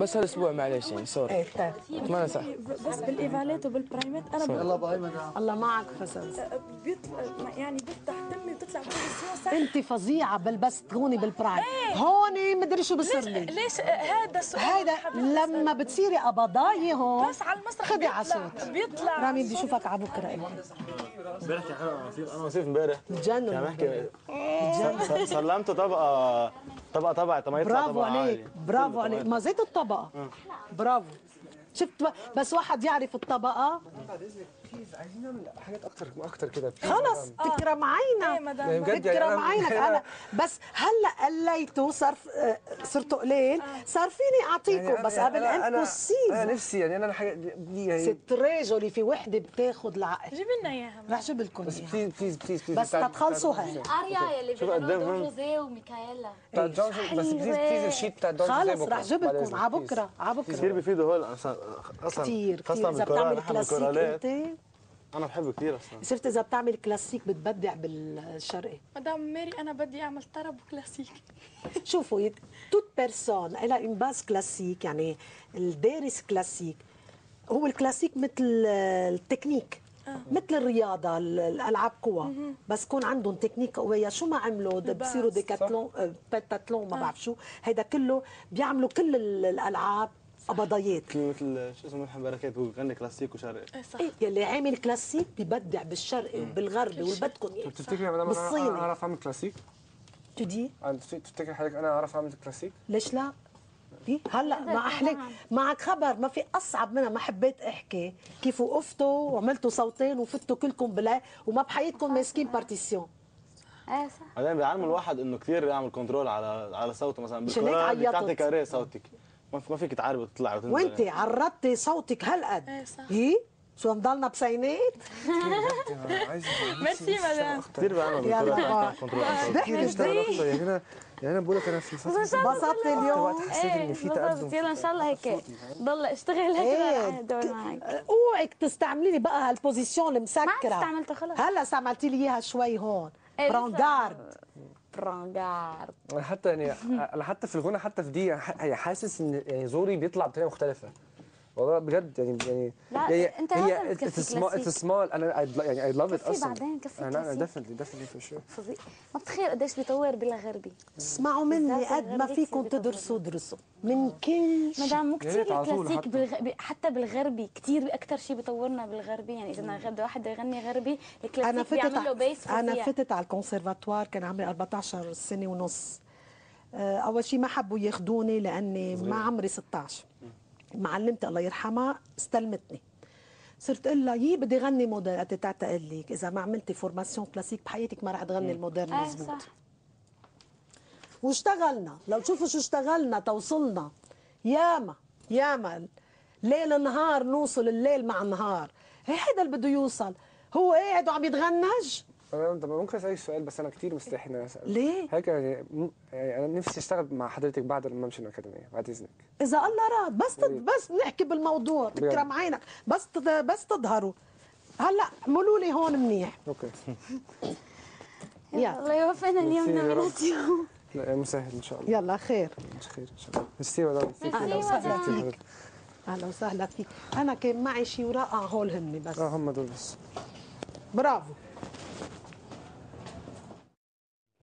بس هالاسبوع معليش يعني سوري. ايه طيب اتمنى صح. بس بالايفالات وبالبرايمات انا الله بايمنة الله معك فسنس يعني بفتح تمي بتطلع كل السياسه. انت فظيعه بس تغوني بالبرايم هون مدري شو بصير لي. ليش هذا السؤال؟ هذا لما بتصيري قبضايه هون بس على المسرح خدي على صوت بيطلع. رامي بدي اشوفك على بكره. امبارح كان حلو انا وصيف امبارح بتجنن عم احكي بتجنن. سلمته طبقه تبعي طبعا يطلع طبقه عالي. برافو عليك ما زيت الطبقه. برافو شفت بس واحد يعرف الطبقه. بعد اذنك بليز عايزين نعمل حاجات اكثر كده خلص. تكرم عينك تكرم عينك. انا بس هلا قليتوا صار صرتوا قليل صار فيني اعطيكم يعني بس قبل انتوا السيف. انا نفسي يعني انا حاجه دي ستريجو اللي في وحده بتاخذ العقل. جيب لنا اياها رح جيب لكم بس بليز بليز بليز بس تتخلصوها. الاريا اللي بيقولوا جوزيه وميكايلا بتاع جوزيه بس بليز بليز الشيت بتاع جوزيه خلص رح جيب لكم على بكره على بكره. كثير بفيدوا هول اصلا كثير خاصه بالكورال. نحن أنا بحبه كثير أصلاً. شفت إذا بتعمل كلاسيك بتبدع بالشرقي. مدام ميري أنا بدي أعمل طرب وكلاسيك. شوفوا توت بيرسون إلها إون باز كلاسيك يعني الدارس كلاسيك. هو الكلاسيك مثل التكنيك مثل الرياضة الألعاب قوى بس كون عندهم تكنيك قوية. شو ما عملوا بصيروا ديكاتلون بيتاتلون ما بعرف شو هيدا كله بيعملوا كل الألعاب قبضايات مثل شو اسمه محمد بركات هو بغني كلاسيك وشرقي. ايه صح يلي عامل كلاسيك ببدع بالشرقي وبالغربي وبدكم يعني. بتفتكري يا مدام انا اعرف اعمل كلاسيك؟ شو دي؟ بتفتكري حضرتك انا اعرف اعمل كلاسيك؟ ليش لا؟ هلا ما احلك معك خبر ما في اصعب منها. ما حبيت احكي كيف وقفتوا وعملتوا صوتين وفتوا كلكم بلا وما بحياتكم ماسكين بارتيسيون. ايه صح بعدين بيعلموا الواحد انه كثير يعمل كنترول على صوته مثلا بالكورال بتعطيك اري صوتك ما فيك تعربي وتطلعي وتنزلي وانت يعني. عرضتي صوتك هالقد. ايه صح هي شو نضلنا بسينات. ميرسي مدام كثير بعمل كنترول. يعني انا بقول لك انا في فتره انبسطتي اليوم حسيت ان في تقدم. يلا ان شاء الله هيك ضل اشتغل هيك دور معك. اوعك تستعملي لي بقى هالبوزيشن المسكره. ما استعملتها خلص هلا استعملتي لي اياها شوي هون براوندارد برانجارد. حتى يعني انا حتى في الغنى حتى في دي حاسس ان يعني زوري بيطلع بطريقه مختلفه والله بجد يعني لا يعني انت هي استثمار. انا يعني اي لاف ات اصلا بعدين كفي انا دفنتلي في الشغل ما بتخيل قديش بيطور بلا غربي. اسمعوا مني قد ما فيكم تدرسوا درسوا من كل شيء مدام مو كثير كلاسيك حتى بالغربي كثير اكثر شيء بيطورنا بالغربي يعني اذا بده واحد يغني غربي الكلاسيك بيعمل له بيس. انا فتت على الكونسيرفاتوار كان عمري 14 سنه ونص. اول شيء ما حبوا ياخذوني لاني ما عمري 16. معلمتي الله يرحمها استلمتني صرت اقول لها يي بدي غني مودرن. قالت لي تعتقد ليك اذا ما عملتي فورماسيون كلاسيك بحياتك ما رح تغني المودرن. مزبوط واشتغلنا لو تشوفوا شو اشتغلنا توصلنا ياما ليل نهار نوصل الليل مع النهار. هيدا اللي بده يوصل هو قاعد وعم يتغنج. انا ممكن اسالك سؤال بس انا كثير مستحي ان انا اسال ليه؟ هيك يعني انا نفسي اشتغل مع حضرتك بعد ما امشي الاكاديميه بعد اذنك اذا الله راد بس نحكي بالموضوع تكرم عينك بس تظهروا. هلا قولوا لي هون منيح اوكي. يلا الله يوفقنا اليوم نعمل اليوم لا مسهل ان شاء الله. يلا خير ان شاء الله. ميرسي مدام اهلا وسهلا فيك. انا كان معي شي وراء هول هن بس هم دول بس. برافو.